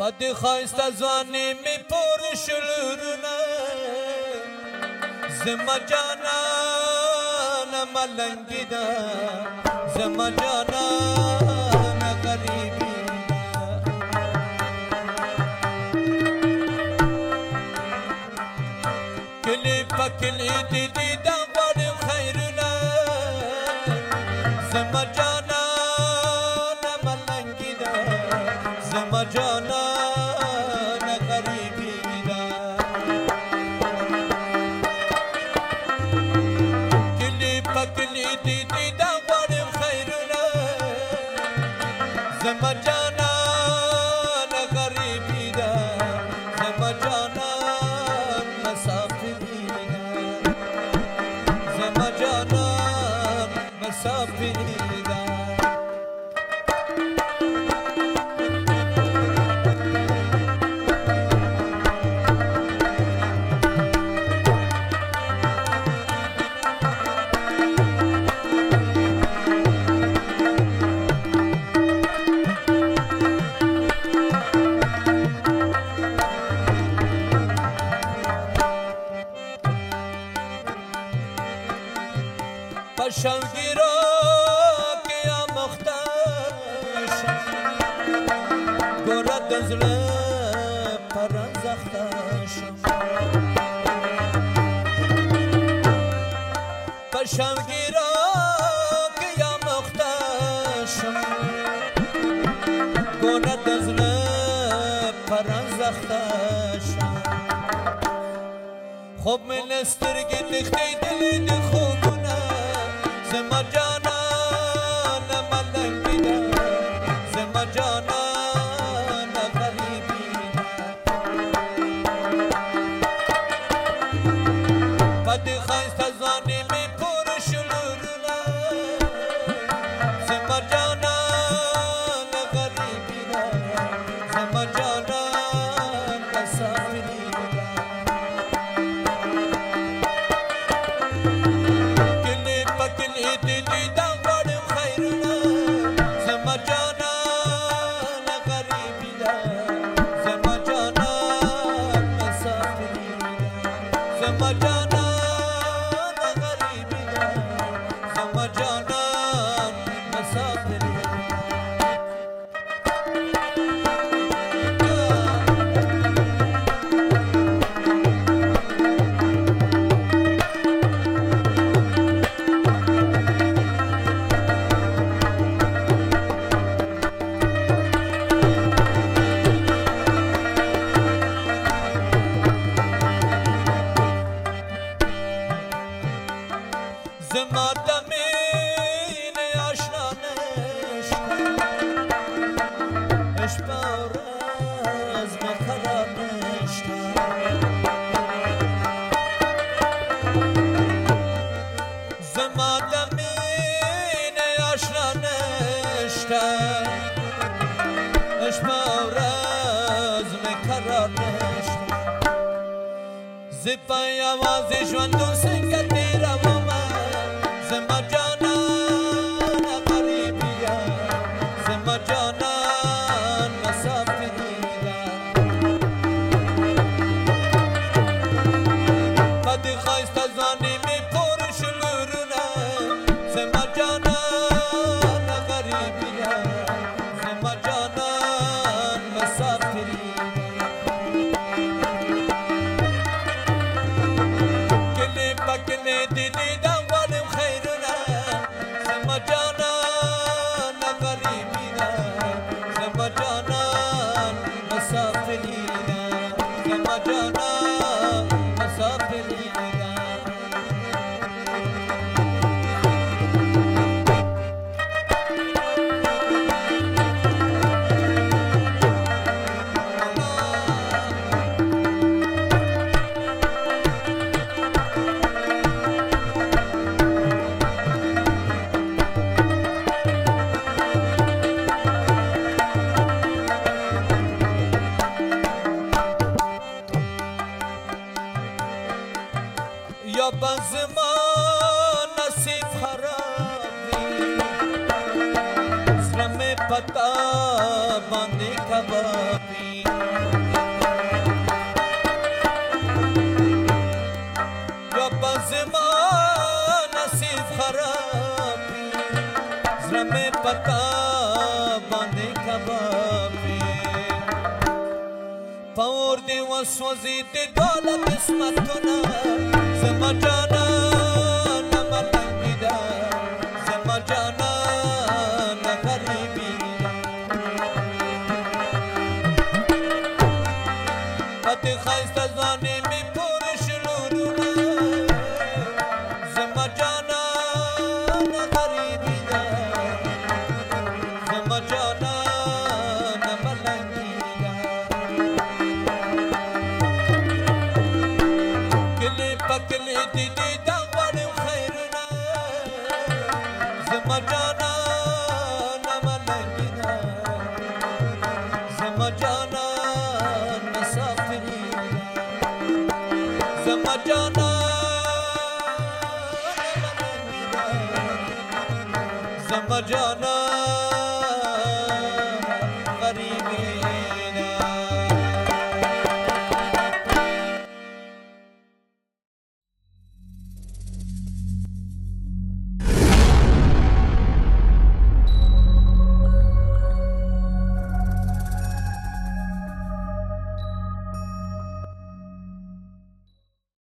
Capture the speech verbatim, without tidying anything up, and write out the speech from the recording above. पद खास्ता जवानी में पुरुष लुरना ज़े मा जाना मलंगी दा ज़े मा जाना गरीबी किले पकले दीदी दा बड़ खैरना ज़े मा जाना मलंगी दा ज़े मा जाना ज़े मा जाना गरीबी दा ज़े मा जाना मुसाफिरी दा ज़े मा जाना मुसाफिरी दा शंगिरो क्या मुख्ताश गोरा दजला परंजख्ताश शंगिरो क्या मुख्ताश गोरा दजला परंजख्ताश खूब मिलस्तर के दिखते दिल खूब ज़े मा जाना मलंगी दा ज़े मा जाना गरीबी पद खास्ता ज़वानी में पुरुष लुरना ज़े मा जाना गरीबी दा ज़े मा जाना मुसाफिरी ज़े मा दमीने आशना नश अशपार از مخدا نش ज़े मा दमीने आशना नश अशपार از مخدا نش ज़े पाय आवाज़ ژوندون څنګه تیرا ज़े मा जाना गरीबी दा ज़े मा जाना मुसाफिरी दा पद खास्ता ज़वानी में पुरुष लुरना ज़े मा जाना गरीबी दा ज़े मा जाना मुसाफिरी किले पकने दीदी दा या ज़े मा नसीब खराबी ज़लमे पता बंदे कबाबी। श्रम पका बांधे कबाबे पौर देवा सोजी ते दौलत किस्मत ना ज़े मा जाना मलंगी दा ज़े मा जाना गरीबी अति खाइस्ता ज़वानी में पुरुष लूना ज़े मा जाना गरीबी दा ज़े मा जाना मलंगी दा किले पकले दीदी दा बड़े खैर ना ज़े मा जाना ज़े मा जाना ज़े मा जाना।